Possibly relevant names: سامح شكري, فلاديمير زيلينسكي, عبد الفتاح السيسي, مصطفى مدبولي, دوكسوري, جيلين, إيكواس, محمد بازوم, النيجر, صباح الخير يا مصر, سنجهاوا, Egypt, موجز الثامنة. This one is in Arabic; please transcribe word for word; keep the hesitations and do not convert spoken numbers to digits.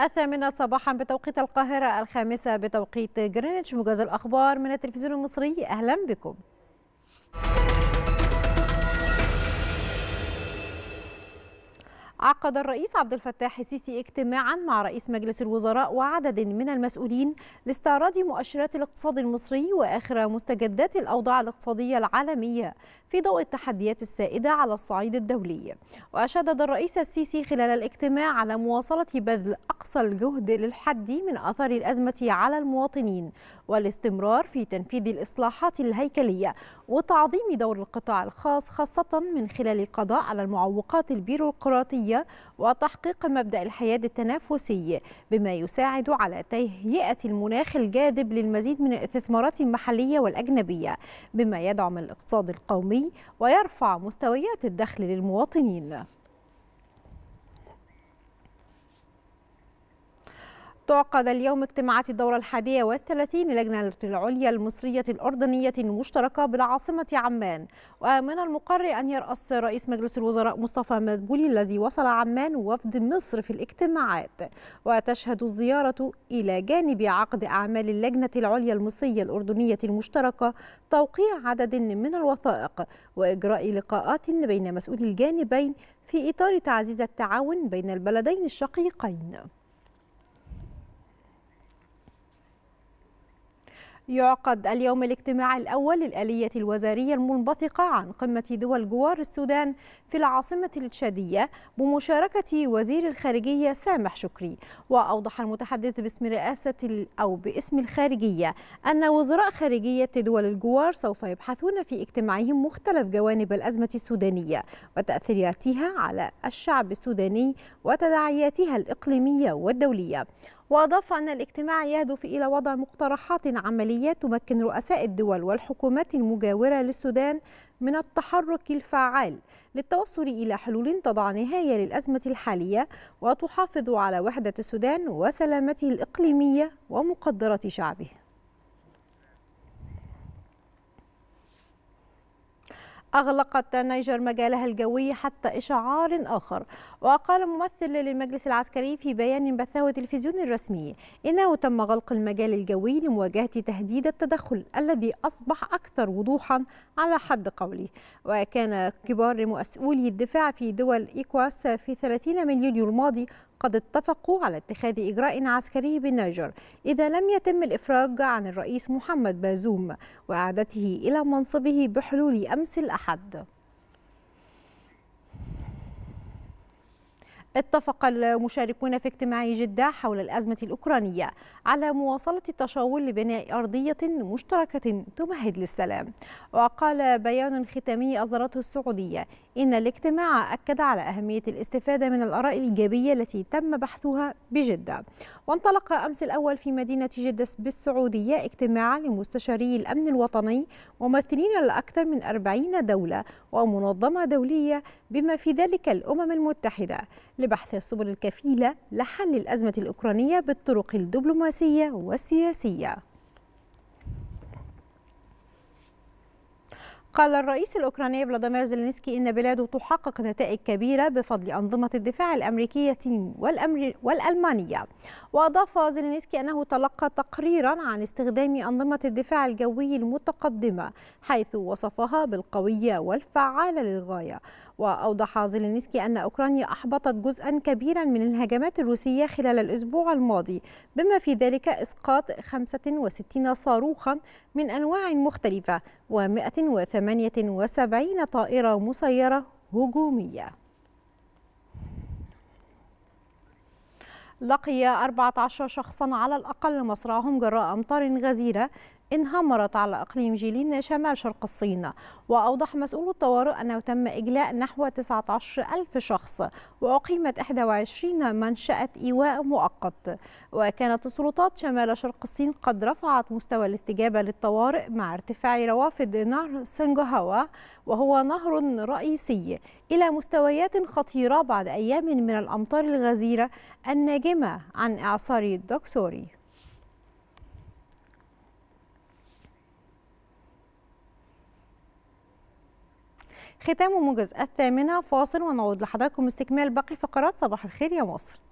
الثامنة صباحا بتوقيت القاهرة، الخامسة بتوقيت جرينتش. موجز الأخبار من التلفزيون المصري، أهلا بكم. عقد الرئيس عبد الفتاح السيسي اجتماعا مع رئيس مجلس الوزراء وعدد من المسؤولين لاستعراض مؤشرات الاقتصاد المصري وآخر مستجدات الأوضاع الاقتصادية العالمية في ضوء التحديات السائدة على الصعيد الدولي. وشدد الرئيس السيسي خلال الاجتماع على مواصلة بذل أقصى الجهد للحد من أثر الأزمة على المواطنين والاستمرار في تنفيذ الإصلاحات الهيكلية وتعظيم دور القطاع الخاص، خاصة من خلال القضاء على المعوقات البيروقراطية وتحقيق مبدأ الحياد التنافسي بما يساعد على تهيئة المناخ الجاذب للمزيد من الاستثمارات المحلية والأجنبية بما يدعم الاقتصاد القومي ويرفع مستويات الدخل للمواطنين. تعقد اليوم اجتماعات الدورة الحادية والثلاثين للجنة العليا المصرية الأردنية المشتركة بالعاصمة عمان، ومن المقرر أن يرأس رئيس مجلس الوزراء مصطفى مدبولي الذي وصل عمان وفد مصر في الاجتماعات. وتشهد الزيارة إلى جانب عقد أعمال اللجنة العليا المصرية الأردنية المشتركة توقيع عدد من الوثائق وإجراء لقاءات بين مسؤولي الجانبين في إطار تعزيز التعاون بين البلدين الشقيقين. يعقد اليوم الاجتماع الأول للآلية الوزارية المنبثقة عن قمة دول جوار السودان في العاصمة التشادية بمشاركة وزير الخارجية سامح شكري. وأوضح المتحدث باسم رئاسة أو باسم الخارجية أن وزراء خارجية دول الجوار سوف يبحثون في اجتماعهم مختلف جوانب الأزمة السودانية وتأثيراتها على الشعب السوداني وتداعياتها الإقليمية والدولية. وأضاف أن الاجتماع يهدف إلى وضع مقترحات عملية تمكن رؤساء الدول والحكومات المجاورة للسودان من التحرك الفعال للتوصل إلى حلول تضع نهاية للأزمة الحالية وتحافظ على وحدة السودان وسلامته الإقليمية ومقدرات شعبه. أغلقت النيجر مجالها الجوي حتى إشعار آخر. وقال ممثل للمجلس العسكري في بيان بثه التلفزيوني الرسمي إنه تم غلق المجال الجوي لمواجهة تهديد التدخل الذي أصبح أكثر وضوحا على حد قوله. وكان كبار مسؤولي الدفاع في دول إيكواس في ثلاثين من يوليو الماضي قد اتفقوا على اتخاذ إجراء عسكري بالنيجر إذا لم يتم الإفراج عن الرئيس محمد بازوم وإعادته إلى منصبه بحلول أمس الأحد. اتفق المشاركون في اجتماع جدة حول الأزمة الأوكرانية على مواصلة التشاور لبناء أرضية مشتركة تمهد للسلام. وقال بيان ختامي أصدرته السعودية إن الاجتماع أكد على أهمية الاستفادة من الآراء الإيجابية التي تم بحثها بجدة. وانطلق أمس الأول في مدينة جدة بالسعودية اجتماعا لمستشاري الأمن الوطني وممثلين لأكثر من أربعين دولة ومنظمة دولية بما في ذلك الأمم المتحدة لبحث السبل الكفيلة لحل الأزمة الأوكرانية بالطرق الدبلوماسية والسياسية. قال الرئيس الأوكراني فلاديمير زيلينسكي إن بلاده تحقق نتائج كبيرة بفضل أنظمة الدفاع الأمريكية والألمانية. وأضاف زيلينسكي أنه تلقى تقريرا عن استخدام أنظمة الدفاع الجوي المتقدمة حيث وصفها بالقوية والفعالة للغاية. وأوضح زيلينسكي أن أوكرانيا أحبطت جزءا كبيرا من الهجمات الروسية خلال الأسبوع الماضي بما في ذلك إسقاط خمسة وستين صاروخا من أنواع مختلفة ومئة وثمانية وسبعين طائرة مسيرة هجومية. لقي أربعة عشر شخصا على الأقل مصرعهم جراء أمطار غزيرة انهمرت على اقليم جيلين شمال شرق الصين. واوضح مسؤول الطوارئ انه تم اجلاء نحو تسعة عشر ألف شخص واقيمت إحدى وعشرين منشأة ايواء مؤقت. وكانت السلطات شمال شرق الصين قد رفعت مستوى الاستجابه للطوارئ مع ارتفاع روافد نهر سنجهاوا وهو نهر رئيسي الى مستويات خطيره بعد ايام من الامطار الغزيره الناجمه عن اعصار دوكسوري. ختام موجز الثامنة، فاصل ونعود لحضراتكم استكمال باقي فقرات صباح الخير يا مصر.